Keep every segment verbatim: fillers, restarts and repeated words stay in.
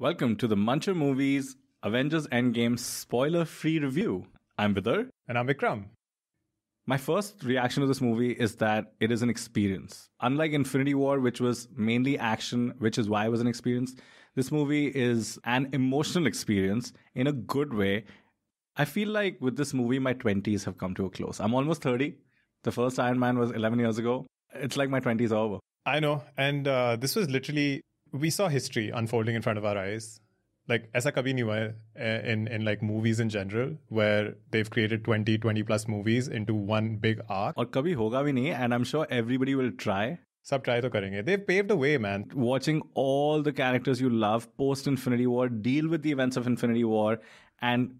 Welcome to the Muncher Movies Avengers Endgame spoiler-free review. I'm Vidar. And I'm Vikram. My first reaction to this movie is that it is an experience. Unlike Infinity War, which was mainly action, which is why it was an experience, this movie is an emotional experience in a good way. I feel like with this movie, my twenties have come to a close. I'm almost thirty. The first Iron Man was eleven years ago. It's like my twenties are over. I know. And uh, this was literally... We saw history unfolding in front of our eyes. Like, aisa kabhi nahi hua hai in, in like movies in general, where they've created twenty, twenty plus movies into one big arc. Aur kabhi hoga bhi nahi, and I'm sure everybody will try. Sab try to karenge. They've paved the way, man. Watching all the characters you love post-Infinity War, deal with the events of Infinity War, and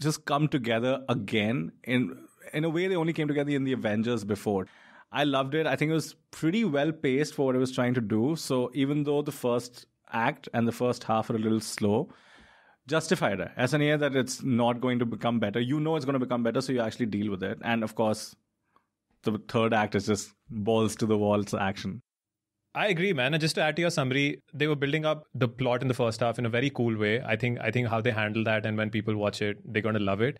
just come together again in, in a way they only came together in the Avengers before. I loved it. I think it was pretty well paced for what it was trying to do. So even though the first act and the first half are a little slow, justified it. As an idea that it's not going to become better. You know it's going to become better, so you actually deal with it. And of course, the third act is just balls to the walls action. I agree, man. And just to add to your summary, they were building up the plot in the first half in a very cool way. I think I think how they handle that, and when people watch it, they're going to love it.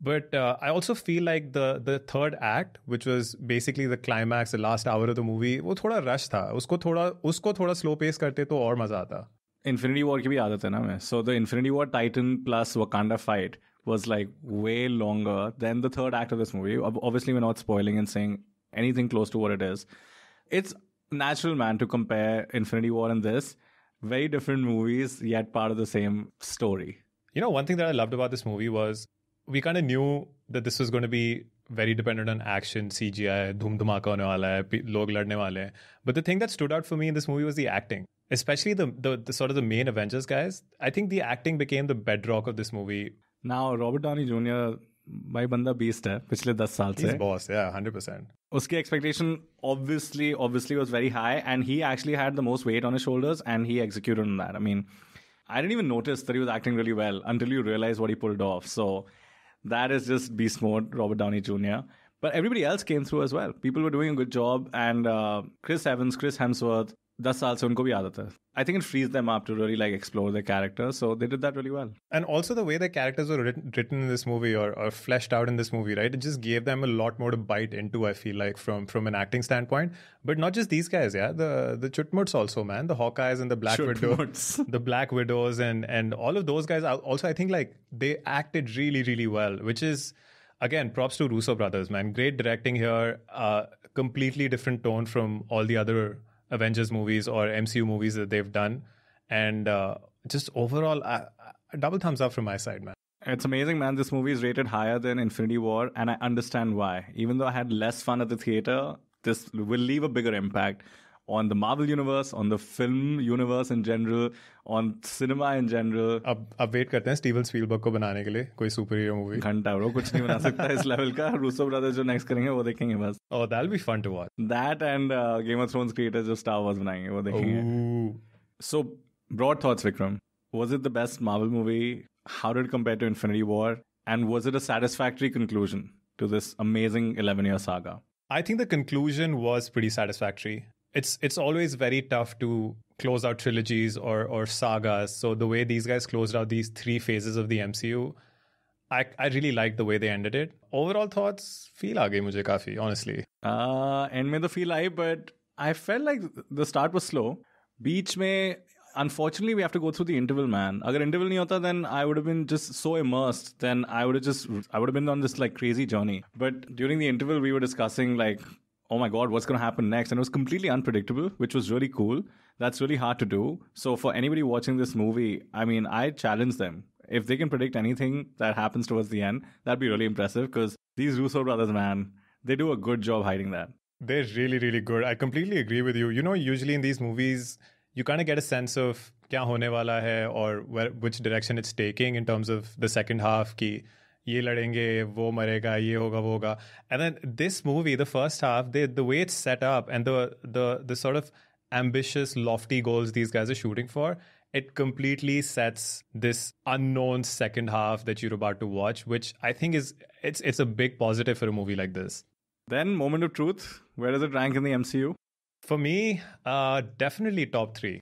But uh, I also feel like the the third act, which was basically the climax, the last hour of the movie, वो थोड़ा rush था. उसको थोड़ा उसको थोड़ा slow pace करते तो और मजा आता. Infinity War की भी आदत है ना मैं. So the Infinity War Titan plus Wakanda fight was like way longer than the third act of this movie. Obviously, we're not spoiling and saying anything close to what it is. It's natural, man, to compare Infinity War and this. Very different movies, yet part of the same story. You know, one thing that I loved about this movie was we kind of knew that this was going to be very dependent on action, C G I, dhum dhumaka hone wala hai, log ladne wale hain. But the thing that stood out for me in this movie was the acting, especially the, the the sort of the main Avengers guys. I think the acting became the bedrock of this movie. Now, Robert Downey Junior, my banda beast hai, pichle ten saal se. He's boss, yeah, one hundred percent. Uski expectation obviously, obviously was very high, and he actually had the most weight on his shoulders, and he executed on that. I mean, I didn't even notice that he was acting really well until you realize what he pulled off. So... that is just beast mode, Robert Downey Junior But everybody else came through as well. People were doing a good job. And uh, Chris Evans, Chris Hemsworth, ten saal se unko bhi aadat hai. I think it frees them up to really like explore their characters. So they did that really well. And also the way the characters were written, written in this movie or, or fleshed out in this movie, right? It just gave them a lot more to bite into, I feel like, from, from an acting standpoint. But not just these guys, yeah? The the Chutmuts also, man. The Hawkeyes and the Black Widows. The Black Widows and, and all of those guys also, I think, like, they acted really, really well. Which is, again, props to Russo Brothers, man. Great directing here. Uh, completely different tone from all the other Avengers movies or M C U movies that they've done, and uh, just overall uh, double thumbs up from my side, man. It's amazing, man. This movie is rated higher than Infinity War, and I understand why. Even though I had less fun at the theater, this will leave a bigger impact on the Marvel universe, on the film universe in general, on cinema in general. Ab, ab wait karte hain Steve L. Spielberg ko banane ke liye koi superhero movie. Ghanta bro, kuch nahi bana sakta is level ka. Russo Brothers jo next karenge wo dekhenge bas. Oh, that'll be fun to watch. That and uh, Game of Thrones creators jo Star Wars banayenge wo dekhenge. Ooh. So, broad thoughts, Vikram. Was it the best Marvel movie? How did it compare to Infinity War? And was it a satisfactory conclusion to this amazing eleven-year saga? I think the conclusion was pretty satisfactory. It's it's always very tough to close out trilogies or or sagas. So the way these guys closed out these three phases of the M C U, I I really liked the way they ended it. Overall thoughts, feel aa gayi mujhe kafi, honestly. Uh, end mein to feel aayi, but I felt like the start was slow. Beech mein, unfortunately, we have to go through the interval, man. Agar interval nahi hota, then I would have been just so immersed. Then I would have just, I would have been on this like crazy journey. But during the interval, we were discussing like, oh my God, what's going to happen next? And it was completely unpredictable, which was really cool. That's really hard to do. So for anybody watching this movie, I mean, I challenge them. If they can predict anything that happens towards the end, that'd be really impressive, because these Russo brothers, man, they do a good job hiding that. They're really, really good. I completely agree with you. You know, usually in these movies, you kind of get a sense of kya hone wala hai or where, which direction it's taking in terms of the second half ki. Ye ladenge, wo marega, ye hoga, wo hoga. And then this movie, the first half, they, the way it's set up and the, the the sort of ambitious, lofty goals these guys are shooting for, it completely sets this unknown second half that you're about to watch, which I think is it's it's a big positive for a movie like this. Then, moment of truth, where does it rank in the M C U? For me, uh, definitely top three.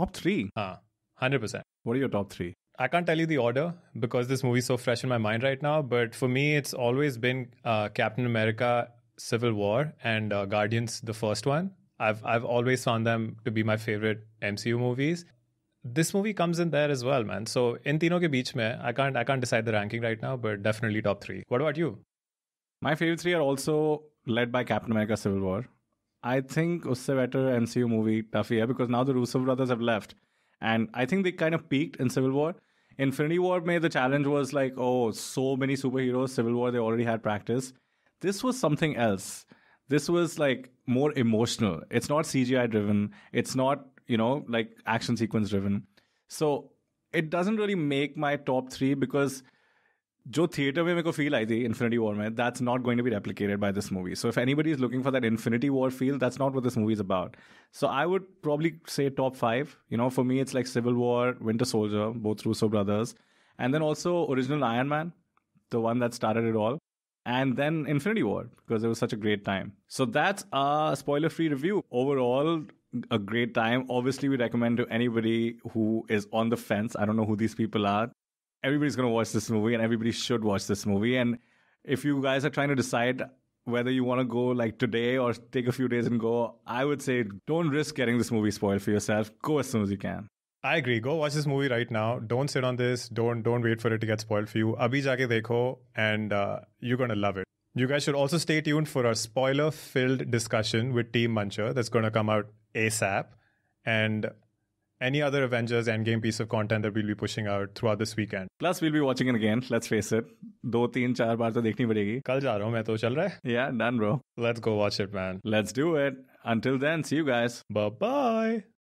Top three? Uh, one hundred percent. What are your top three? I can't tell you the order because this movie is so fresh in my mind right now. But for me, it's always been uh, Captain America, Civil War, and uh, Guardians, the first one. I've I've always found them to be my favorite M C U movies. This movie comes in there as well, man. So in teenon ke beech mein, I can't I can't decide the ranking right now, but definitely top three. What about you? My favorite three are also led by Captain America: Civil War. I think usse better M C U movie tough hai because now the Russo brothers have left. And I think they kind of peaked in Civil War. Infinity War, mein, the challenge was like, oh, so many superheroes. Civil War, they already had practice. This was something else. This was like more emotional. It's not C G I driven. It's not, you know, like action sequence driven. So it doesn't really make my top three because jo theater mein meko feel aayi thi Infinity War mein, that's not going to be replicated by this movie. So if anybody is looking for that Infinity War feel, that's not what this movie is about. So I would probably say top five. You know, for me, it's like Civil War, Winter Soldier, both Russo brothers. And then also original Iron Man, the one that started it all. And then Infinity War, because it was such a great time. So that's our spoiler-free review. Overall, a great time. Obviously, we recommend to anybody who is on the fence. I don't know who these people are. Everybody's going to watch this movie and everybody should watch this movie. And if you guys are trying to decide whether you want to go like today or take a few days and go, I would say don't risk getting this movie spoiled for yourself. Go as soon as you can. I agree. Go watch this movie right now. Don't sit on this. Don't don't wait for it to get spoiled for you. Abhi jaake dekho and uh, you're going to love it. You guys should also stay tuned for our spoiler-filled discussion with Team Muncher that's going to come out ASAP. And any other Avengers Endgame piece of content that we'll be pushing out throughout this weekend. Plus, we'll be watching it again. Let's face it. Do, teen, char baar to dekhni padegi. Kal ja raha hu main to chal raha hai. Yeah, done, bro. Let's go watch it, man. Let's do it. Until then, see you guys. Bye-bye.